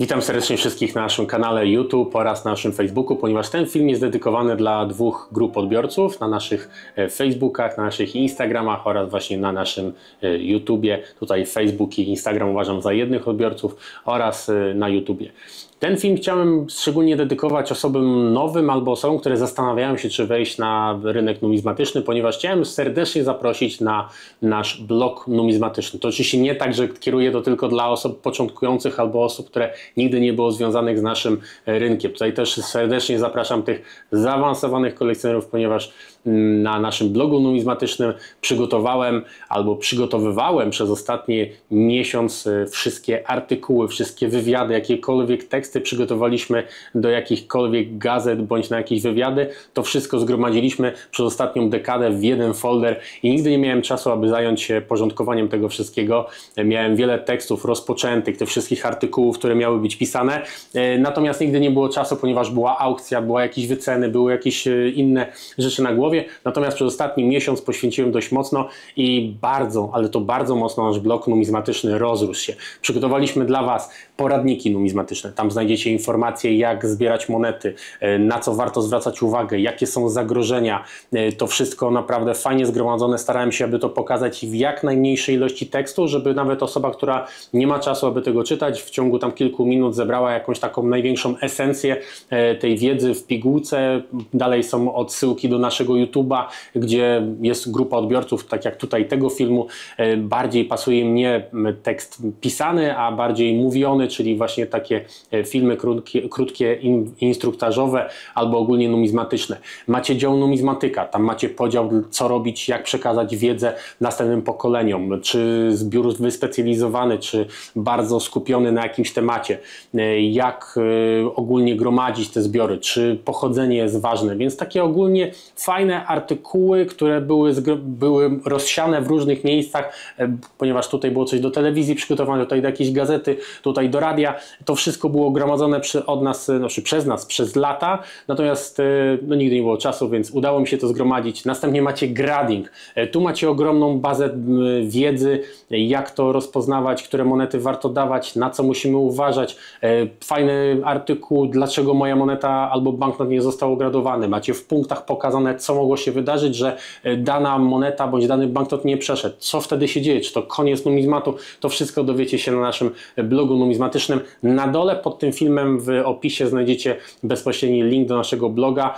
Witam serdecznie wszystkich na naszym kanale YouTube oraz na naszym Facebooku, ponieważ ten film jest dedykowany dla dwóch grup odbiorców na naszych Facebookach, na naszych Instagramach oraz właśnie na naszym YouTubie. Tutaj Facebook i Instagram uważam za jednych odbiorców oraz na YouTubie. Ten film chciałem szczególnie dedykować osobom nowym albo osobom, które zastanawiają się, czy wejść na rynek numizmatyczny, ponieważ chciałem serdecznie zaprosić na nasz blog numizmatyczny. To oczywiście nie tak, że kieruję to tylko dla osób początkujących albo osób, które nigdy nie było związanych z naszym rynkiem. Tutaj też serdecznie zapraszam tych zaawansowanych kolekcjonerów, ponieważ na naszym blogu numizmatycznym przygotowałem albo przygotowywałem przez ostatni miesiąc wszystkie artykuły, wszystkie wywiady, jakiekolwiek teksty przygotowaliśmy do jakichkolwiek gazet bądź na jakieś wywiady. To wszystko zgromadziliśmy przez ostatnią dekadę w jeden folder i nigdy nie miałem czasu, aby zająć się porządkowaniem tego wszystkiego. Miałem wiele tekstów rozpoczętych, tych wszystkich artykułów, które miały być pisane, natomiast nigdy nie było czasu, ponieważ była aukcja, była jakieś wyceny, były jakieś inne rzeczy na głowie. Natomiast przez ostatni miesiąc poświęciłem dość mocno i bardzo, ale to bardzo mocno nasz blog numizmatyczny rozrósł się. Przygotowaliśmy dla Was poradniki numizmatyczne. Tam znajdziecie informacje, jak zbierać monety, na co warto zwracać uwagę, jakie są zagrożenia. To wszystko naprawdę fajnie zgromadzone. Starałem się, aby to pokazać w jak najmniejszej ilości tekstu, żeby nawet osoba, która nie ma czasu, aby tego czytać, w ciągu tam kilku minut zebrała jakąś taką największą esencję tej wiedzy w pigułce. Dalej są odsyłki do naszego YouTube'a, gdzie jest grupa odbiorców, tak jak tutaj tego filmu. Bardziej pasuje mnie tekst pisany, a bardziej mówiony, czyli właśnie takie filmy krótkie instruktażowe albo ogólnie numizmatyczne. Macie dział numizmatyka, tam macie podział, co robić, jak przekazać wiedzę następnym pokoleniom, czy zbiór wyspecjalizowany, czy bardzo skupiony na jakimś temacie, jak ogólnie gromadzić te zbiory, czy pochodzenie jest ważne, więc takie ogólnie fajne artykuły, które były rozsiane w różnych miejscach, ponieważ tutaj było coś do telewizji przygotowane, tutaj do jakiejś gazety, tutaj do radia. To wszystko było gromadzone przez lata, natomiast nigdy nie było czasu, więc udało mi się to zgromadzić. Następnie macie grading. Tu macie ogromną bazę wiedzy, jak to rozpoznawać, które monety warto dawać, na co musimy uważać. Fajny artykuł, dlaczego moja moneta albo banknot nie został ogradowany. Macie w punktach pokazane, co mogło się wydarzyć, że dana moneta bądź dany banknot nie przeszedł. Co wtedy się dzieje? Czy to koniec numizmatu? To wszystko dowiecie się na naszym blogu numizmatycznym. Na dole pod tym filmem w opisie znajdziecie bezpośredni link do naszego bloga.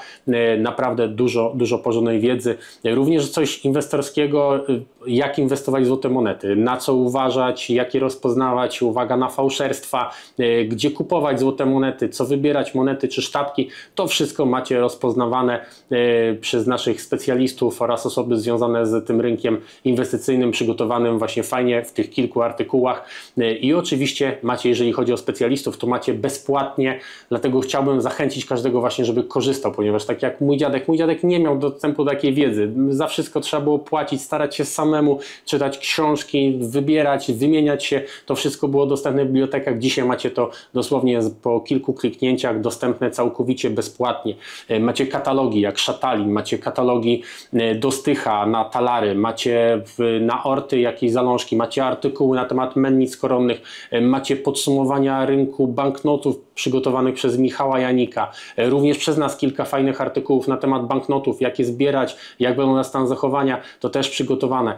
Naprawdę dużo porządnej wiedzy. Również coś inwestorskiego, jak inwestować w złote monety, na co uważać, jak je rozpoznawać, uwaga na fałszerstwa, gdzie kupować złote monety, co wybierać monety czy sztabki. To wszystko macie rozpoznawane przez naszych specjalistów oraz osoby związane z tym rynkiem inwestycyjnym, przygotowanym właśnie fajnie w tych kilku artykułach. I oczywiście macie, jeżeli chodzi o specjalistów, to macie bezpłatnie, dlatego chciałbym zachęcić każdego właśnie, żeby korzystał, ponieważ tak jak mój dziadek nie miał dostępu do takiej wiedzy. Za wszystko trzeba było płacić, starać się samemu, czytać książki, wybierać, wymieniać się. To wszystko było dostępne w bibliotekach. Dzisiaj macie to dosłownie po kilku kliknięciach dostępne całkowicie bezpłatnie. Macie katalogi jak Schatalin, macie katalogi do stycha na talary, macie na orty jakieś zalążki, macie artykuły na temat mennic koronnych, macie podsumowania rynku banknotów przygotowanych przez Michała Janika. Również przez nas kilka fajnych artykułów na temat banknotów, jak je zbierać, jak będą na stan zachowania, to też przygotowane.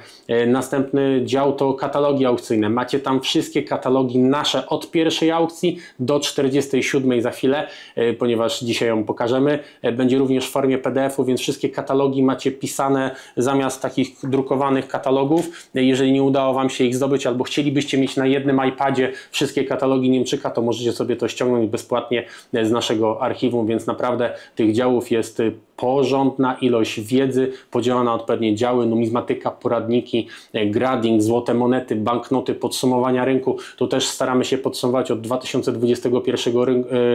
Następny dział to katalogi aukcyjne. Macie tam wszystkie katalogi nasze od pierwszej aukcji do 47 za chwilę, ponieważ dzisiaj ją pokażemy. Będzie również w formie PDF-u, więc wszystkie katalogi macie pisane zamiast takich drukowanych katalogów. Jeżeli nie udało Wam się ich zdobyć albo chcielibyście mieć na jednym iPadzie wszystkie katalogi Niemczyka, to możecie sobie to ściągnąć bezpłatnie z naszego archiwum, więc naprawdę tych działów jest porządna ilość wiedzy, podzielona na odpowiednie działy: numizmatyka, poradniki, grading, złote monety, banknoty, podsumowania rynku. Tu też staramy się podsumować od 2021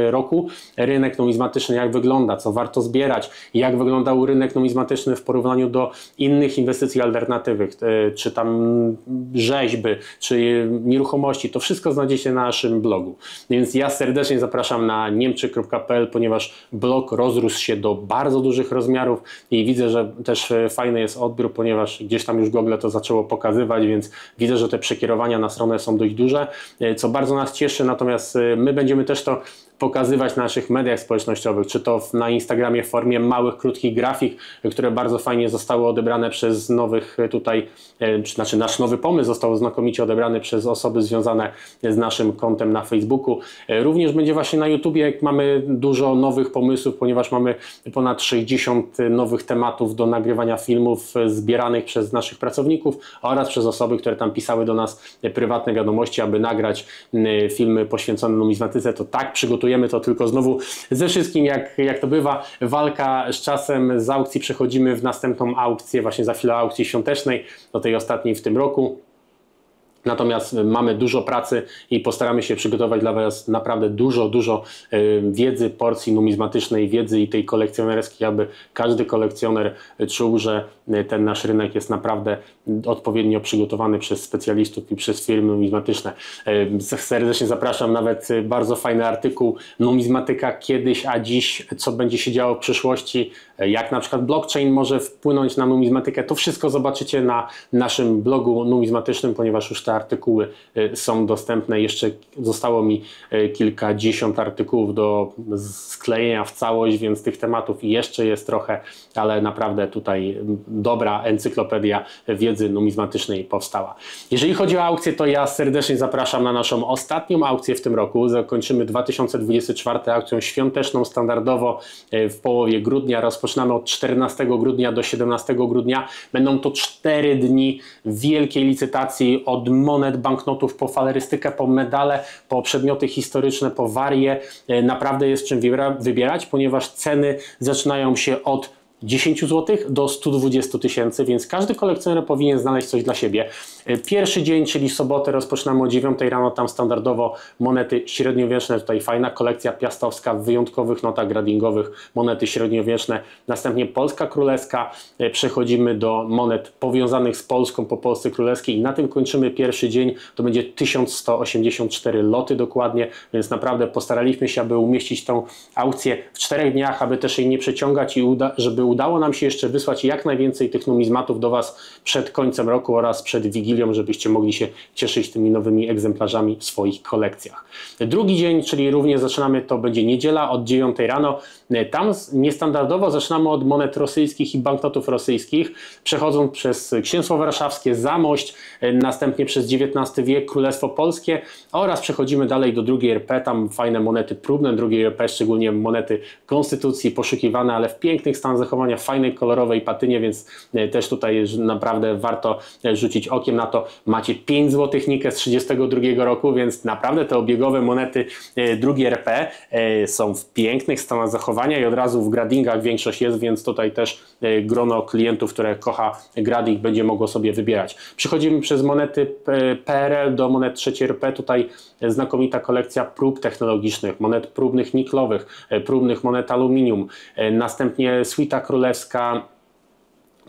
roku rynek numizmatyczny, jak wygląda, co warto zbierać, jak wyglądał rynek numizmatyczny w porównaniu do innych inwestycji alternatywnych, czy tam rzeźby, czy nieruchomości. To wszystko znajdziecie na naszym blogu. Więc ja serdecznie zapraszam na niemczyk.pl, ponieważ blog rozrósł się do bardzo dużych dużych rozmiarów i widzę, że też fajny jest odbiór, ponieważ gdzieś tam już Google to zaczęło pokazywać, więc widzę, że te przekierowania na stronę są dość duże, co bardzo nas cieszy, natomiast my będziemy też to pokazywać na naszych mediach społecznościowych, czy to na Instagramie w formie małych, krótkich grafik, które bardzo fajnie zostały odebrane przez nowych tutaj, znaczy nasz nowy pomysł został znakomicie odebrany przez osoby związane z naszym kontem na Facebooku. Również będzie właśnie na YouTubie, mamy dużo nowych pomysłów, ponieważ mamy ponad 60 nowych tematów do nagrywania filmów zbieranych przez naszych pracowników oraz przez osoby, które tam pisały do nas prywatne wiadomości, aby nagrać filmy poświęcone numizmatyce. To tak przygotujemy to tylko znowu ze wszystkim, jak to bywa, walka z czasem. Z aukcji przechodzimy w następną aukcję, właśnie za chwilę aukcji świątecznej, do tej ostatniej w tym roku. Natomiast mamy dużo pracy i postaramy się przygotować dla Was naprawdę dużo wiedzy, porcji numizmatycznej wiedzy i tej kolekcjonerskiej, aby każdy kolekcjoner czuł, że ten nasz rynek jest naprawdę odpowiednio przygotowany przez specjalistów i przez firmy numizmatyczne. Serdecznie zapraszam, nawet bardzo fajny artykuł Numizmatyka kiedyś, a dziś, co będzie się działo w przyszłości, jak na przykład blockchain może wpłynąć na numizmatykę. To wszystko zobaczycie na naszym blogu numizmatycznym, ponieważ już te artykuły są dostępne. Jeszcze zostało mi kilkadziesiąt artykułów do sklejenia w całość, więc tych tematów jeszcze jest trochę, ale naprawdę tutaj dobra encyklopedia wiedzy numizmatycznej powstała. Jeżeli chodzi o aukcję, to ja serdecznie zapraszam na naszą ostatnią aukcję w tym roku. Zakończymy 2024 aukcją świąteczną standardowo w połowie grudnia. Rozpoczynamy od 14 grudnia do 17 grudnia. Będą to 4 dni wielkiej licytacji od monet, banknotów, po falerystykę, po medale, po przedmioty historyczne, po warie. Naprawdę jest czym wybierać, ponieważ ceny zaczynają się od 10 zł do 120 tysięcy, więc każdy kolekcjoner powinien znaleźć coś dla siebie. Pierwszy dzień, czyli sobotę, rozpoczynamy o 9 rano, tam standardowo monety średniowieczne, tutaj fajna kolekcja piastowska w wyjątkowych notach gradingowych, monety średniowieczne, następnie Polska Królewska, przechodzimy do monet powiązanych z Polską po Polsce Królewskiej i na tym kończymy pierwszy dzień, to będzie 1184 loty dokładnie, więc naprawdę postaraliśmy się, aby umieścić tą aukcję w 4 dniach, aby też jej nie przeciągać i żeby udało nam się jeszcze wysłać jak najwięcej tych numizmatów do Was przed końcem roku oraz przed Wigilią, żebyście mogli się cieszyć tymi nowymi egzemplarzami w swoich kolekcjach. Drugi dzień, czyli również zaczynamy, to będzie niedziela od 9 rano. Tam niestandardowo zaczynamy od monet rosyjskich i banknotów rosyjskich, przechodząc przez Księstwo Warszawskie, Zamość, następnie przez XIX wiek Królestwo Polskie oraz przechodzimy dalej do II RP, tam fajne monety próbne II RP, szczególnie monety Konstytucji, poszukiwane, ale w pięknych stanach zachowania, fajnej, kolorowej patynie, więc też tutaj naprawdę warto rzucić okiem na to. Macie 5 zł nikę z 1932 roku, więc naprawdę te obiegowe monety II RP są w pięknych stanach zachowania i od razu w gradingach większość jest, więc tutaj też grono klientów, które kocha grading, będzie mogło sobie wybierać. Przechodzimy przez monety PRL do monet III RP, tutaj znakomita kolekcja prób technologicznych, monet próbnych niklowych, próbnych monet aluminium, następnie Suita Królewska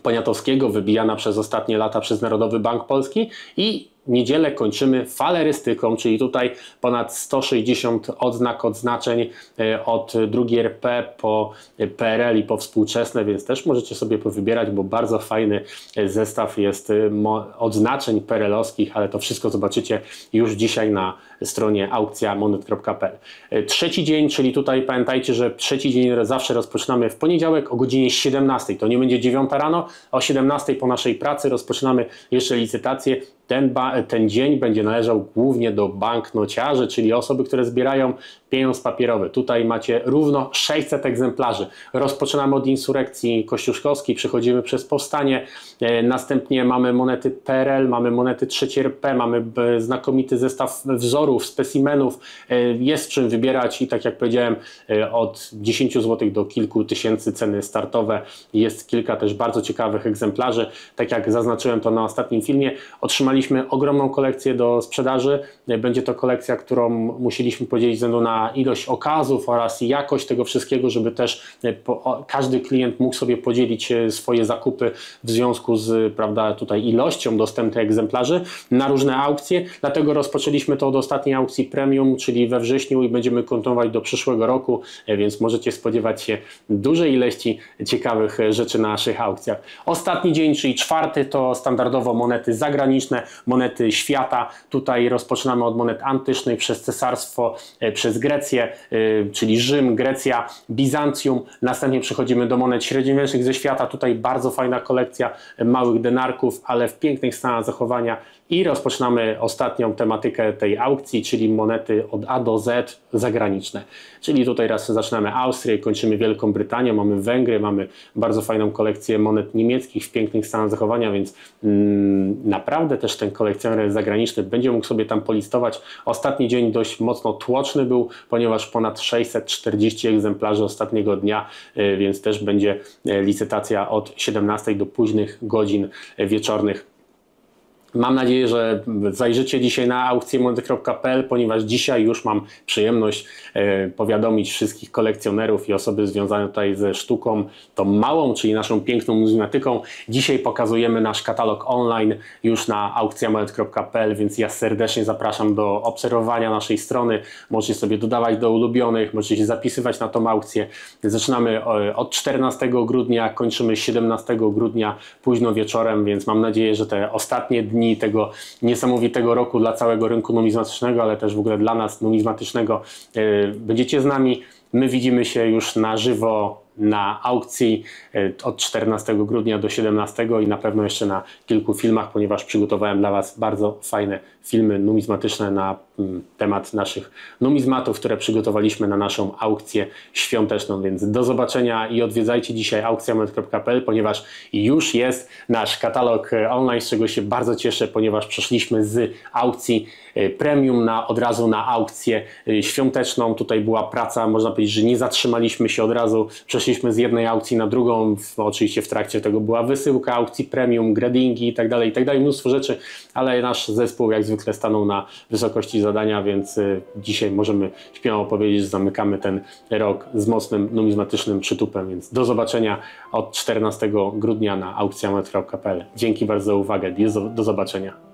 Poniatowskiego, wybijana przez ostatnie lata przez Narodowy Bank Polski, i niedzielę kończymy falerystyką, czyli tutaj ponad 160 odznak, odznaczeń od II RP po PRL i po współczesne, więc też możecie sobie powybierać, bo bardzo fajny zestaw jest odznaczeń PRL-owskich, ale to wszystko zobaczycie już dzisiaj na stronie aukcjamonet.pl. Trzeci dzień, czyli tutaj pamiętajcie, że trzeci dzień zawsze rozpoczynamy w poniedziałek o godzinie 17. To nie będzie 9 rano, o 17 po naszej pracy rozpoczynamy jeszcze licytację. Ten dzień będzie należał głównie do banknociarzy, czyli osoby, które zbierają pieniądz papierowy. Tutaj macie równo 600 egzemplarzy. Rozpoczynamy od insurekcji kościuszkowskiej, przechodzimy przez powstanie, następnie mamy monety PRL, mamy monety III RP, mamy znakomity zestaw wzorów, specymenów. Jest czym wybierać i tak jak powiedziałem, od 10 zł do kilku tysięcy ceny startowe. Jest kilka też bardzo ciekawych egzemplarzy. Tak jak zaznaczyłem to na ostatnim filmie, otrzymaliśmy wybraliśmy ogromną kolekcję do sprzedaży. Będzie to kolekcja, którą musieliśmy podzielić ze względu na ilość okazów oraz jakość tego wszystkiego, żeby też każdy klient mógł sobie podzielić swoje zakupy w związku z, prawda, tutaj ilością dostępnych egzemplarzy na różne aukcje. Dlatego rozpoczęliśmy to od ostatniej aukcji premium, czyli we wrześniu, i będziemy kontynuować do przyszłego roku, więc możecie spodziewać się dużej ilości ciekawych rzeczy na naszych aukcjach. Ostatni dzień, czyli czwarty, to standardowo monety zagraniczne, monety świata. Tutaj rozpoczynamy od monet antycznych przez cesarstwo, przez Grecję, czyli Rzym, Grecja, Bizancjum. Następnie przechodzimy do monet średniowiecznych ze świata. Tutaj bardzo fajna kolekcja małych denarków, ale w pięknych stanach zachowania. I rozpoczynamy ostatnią tematykę tej aukcji, czyli monety od A do Z zagraniczne. Czyli tutaj raz zaczynamy Austrię, kończymy Wielką Brytanię, mamy Węgry, mamy bardzo fajną kolekcję monet niemieckich w pięknych stanach zachowania, więc naprawdę też ten kolekcjoner zagraniczny będzie mógł sobie tam polistować. Ostatni dzień dość mocno tłoczny był, ponieważ ponad 640 egzemplarzy ostatniego dnia, więc też będzie licytacja od 17 do późnych godzin wieczornych. Mam nadzieję, że zajrzycie dzisiaj na aukcjamonet.pl, ponieważ dzisiaj już mam przyjemność powiadomić wszystkich kolekcjonerów i osoby związane tutaj ze sztuką, tą małą, czyli naszą piękną muzeumatyką. Dzisiaj pokazujemy nasz katalog online już na aukcjamonet.pl, więc ja serdecznie zapraszam do obserwowania naszej strony. Możecie sobie dodawać do ulubionych, możecie się zapisywać na tą aukcję. Zaczynamy od 14 grudnia, kończymy 17 grudnia późno wieczorem, więc mam nadzieję, że te ostatnie dni tego niesamowitego roku dla całego rynku numizmatycznego, ale też w ogóle dla nas numizmatycznego, będziecie z nami. My widzimy się już na żywo na aukcji od 14 grudnia do 17 i na pewno jeszcze na kilku filmach, ponieważ przygotowałem dla Was bardzo fajne filmy numizmatyczne na temat naszych numizmatów, które przygotowaliśmy na naszą aukcję świąteczną, więc do zobaczenia i odwiedzajcie dzisiaj aukcjamonet.pl, ponieważ już jest nasz katalog online, z czego się bardzo cieszę, ponieważ przeszliśmy z aukcji premium od razu na aukcję świąteczną. Tutaj była praca, można powiedzieć, że nie zatrzymaliśmy się od razu, przeszliśmy z jednej aukcji na drugą, oczywiście w trakcie tego była wysyłka aukcji premium, gradingi itd., mnóstwo rzeczy, ale nasz zespół jak zwykle stanął na wysokości zadania, więc dzisiaj możemy śmiało powiedzieć, że zamykamy ten rok z mocnym numizmatycznym przytupem, więc do zobaczenia od 14 grudnia na aukcjamonet.pl. Dzięki bardzo za uwagę, do zobaczenia.